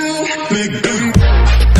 do, big do.